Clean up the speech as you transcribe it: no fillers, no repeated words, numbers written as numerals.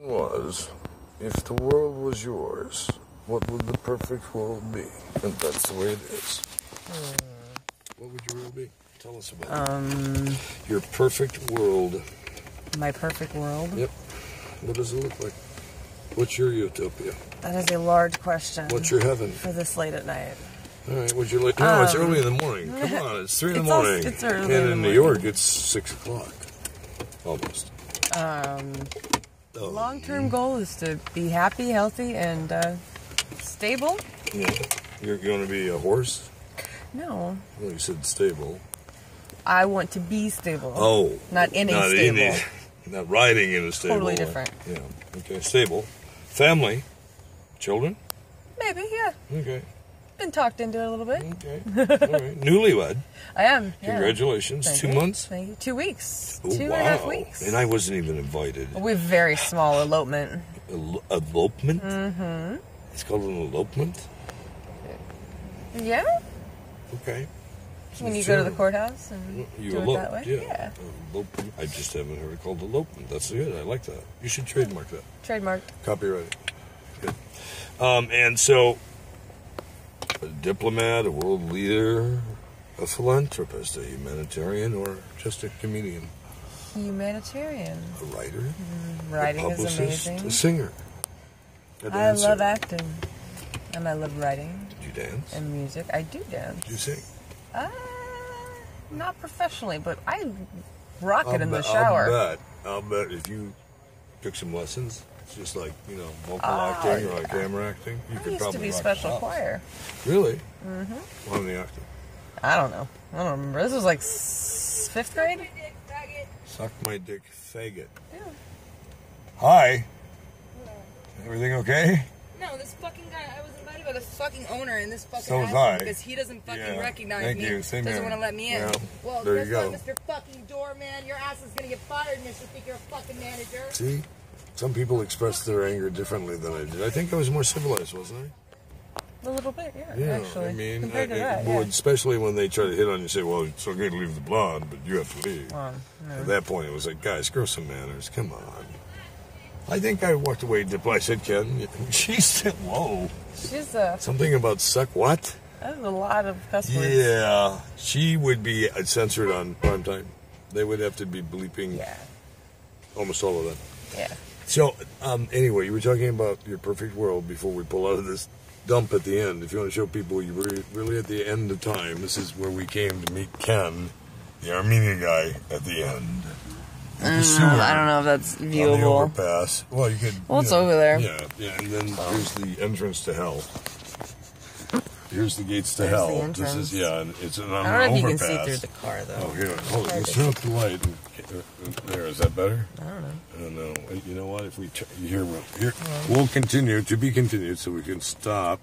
Was, if the world was yours, what would the perfect world be? And that's the way it is. What would your world be? Tell us about it. Your perfect world. My perfect world? Yep. What does it look like? What's your utopia? That is a large question. What's your heaven? For this late at night. All right, would you like... No, it's early in the morning. Come on, it's 3 in the morning. It's early in the morning. And in New York, it's 6 o'clock. Almost. Long-term goal is to be happy, healthy, and stable. Yeah. You're going to be a horse? No. Well, you said stable. I want to be stable. Oh. Not in a stable. Not riding in a stable. Totally different. Yeah. Okay, stable. Family. Children? Maybe, yeah. Okay. Been talked into it a little bit. Okay. All right. Newlywed. I am. Yeah. Congratulations. Thank 2 months? Thank you. 2 weeks. Oh, 2.5 weeks. And I wasn't even invited. We're very small elopement. Elopement? Mm-hmm. It's called an elopement? Yeah. Okay. So when you go to the courthouse and do it that way? Yeah. Elopement. I just haven't heard it called elopement. That's good. I like that. You should trademark that. Trademark. Copyright it. Good. And so... a diplomat, a world leader, a philanthropist, a humanitarian, or just a comedian? Humanitarian. A writer? Writing a publicist, is amazing. A singer. I love acting. And I love writing. Did you dance? And music. I do dance. Did you sing? Not professionally, but I rock it in the shower. I'll bet if you took some lessons... just like, you know, vocal acting or like camera acting. I used to be special choir. Really? Mm-hmm. What was the acting? I don't know. I don't remember. This was like 5th grade? Suck my dick, faggot. Yeah. Hi. Hello. Everything okay? No, this fucking guy, I was invited by the fucking owner and this fucking asshole because he doesn't fucking recognize me. Thank you. Same doesn't want to let me in. Yeah. Well, there you go. Mr. fucking doorman, your ass is going to get fired, Mr. Speaker, fucking manager. See? Some people express their anger differently than I did. I think I was more civilized, wasn't I? A little bit, yeah, actually. I mean, especially when they try to hit on you and say, well, it's okay to leave the blonde, but you have to leave. At that point, it was like, guys, grow some manners. Come on. I think I walked away. I said, Ken, she said, whoa. She's a... something about suck what? That's a lot of cuss words. Yeah. She would be censored on prime time. They would have to be bleeping almost all of that. Yeah. So, anyway, you were talking about your perfect world before we pull out of this dump at the end. If you want to show people, you were really at the end of time. This is where we came to meet Ken, the Armenian guy, at the end. I don't know if that's viewable. On the overpass. Well, you could... well, it's over there. Yeah, yeah, and then here's the entrance to hell. Here's the gates to hell. The entrance. This is, and it's an overpass. I don't know if you can see through the car, though. Oh, here. Hold on. Turn up the light. There, is that better? I don't know. I don't know. You know what? If we... here, we'll continue to be continued so we can stop.